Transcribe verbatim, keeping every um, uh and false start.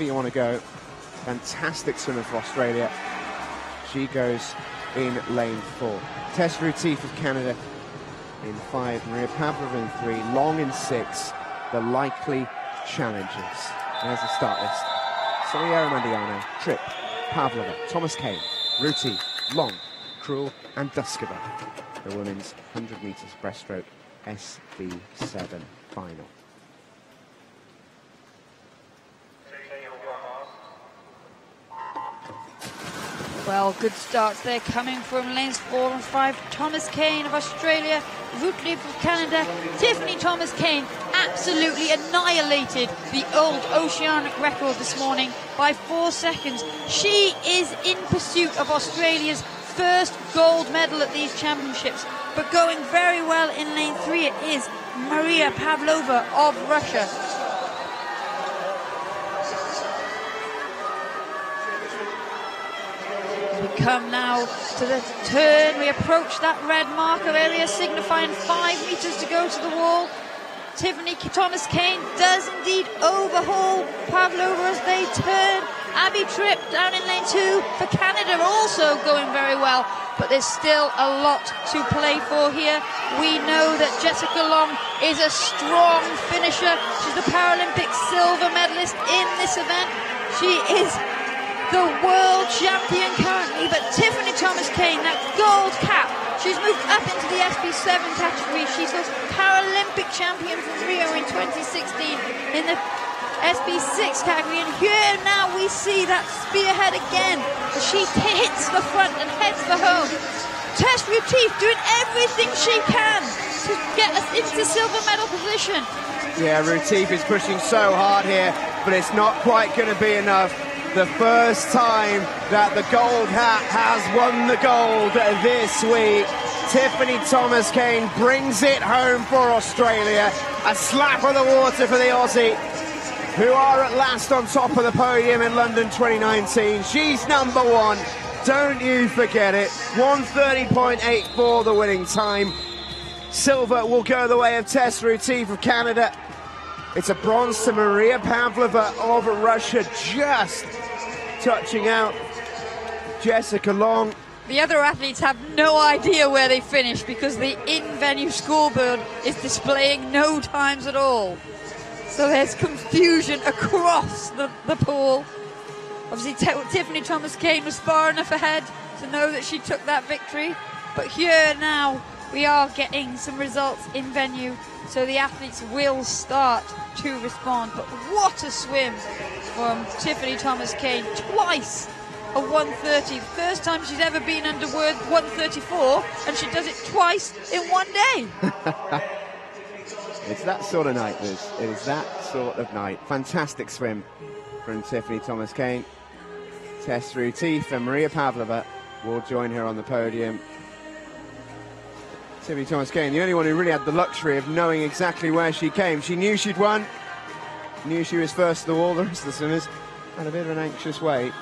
You want to go. Fantastic swimmer for Australia. She goes in lane four. Tess Routliffe of Canada in five, Maria Pavlova in three, Long in six, the likely challengers. There's the start list. Soliera Mandiana, Tripp, Pavlova, Thomas Kane, Routliffe, Long, Krull and Duskova. The women's one hundred metres breaststroke S B seven final. Well, good starts there coming from lanes four and five. Thomas Kane of Australia, Routliffe of Canada, Tiffany Thomas Kane absolutely annihilated the old oceanic record this morning by four seconds. She is in pursuit of Australia's first gold medal at these championships, but going very well in lane three it is Maria Pavlova of Russia. We come now to the turn. We approach that red marker area, signifying five metres to go to the wall. Tiffany Thomas Kane does indeed overhaul Pavlova as they turn. Abby Tripp down in lane two for Canada, also going very well. But there's still a lot to play for here. We know that Jessica Long is a strong finisher. She's the Paralympic silver medalist in this event. She is the world champion currently, but Tiffany Thomas Kane, that gold cap, she's moved up into the S B seven category. She's the Paralympic champion from Rio in twenty sixteen in the S B six category, and here now we see that spearhead again. She hits the front and heads for home. Tess Routliffe doing everything she can to get us into silver medal position. Yeah, Routliffe is pushing so hard here, but it's not quite going to be enough. The first time that the gold hat has won the gold this week. Tiffany Thomas Kane brings it home for Australia. A slap on the water for the Aussie, who are at last on top of the podium in London twenty nineteen. She's number one, don't you forget it. one thirty point eight four the winning time. Silver will go the way of Tess Routliffe of Canada. It's a bronze to Maria Pavlova of Russia, just touching out Jessica Long. The other athletes have no idea where they finished because the in-venue scoreboard is displaying no times at all. So there's confusion across the, the pool. Obviously, Tiffany Thomas Kane was far enough ahead to know that she took that victory. But here now, we are getting some results in venue, so the athletes will start to respond. But what a swim from Tiffany Thomas Kane, twice a one thirty. First time she's ever been under word one thirty-four, and she does it twice in one day. It's that sort of night, Liz. It is that sort of night. Fantastic swim from Tiffany Thomas Kane. Tess Routliffe and Maria Pavlova will join her on the podium. Tiffany Thomas Kane, the only one who really had the luxury of knowing exactly where she came. She knew she'd won, knew she was first to the wall. The rest of the swimmers had a bit of an anxious wait.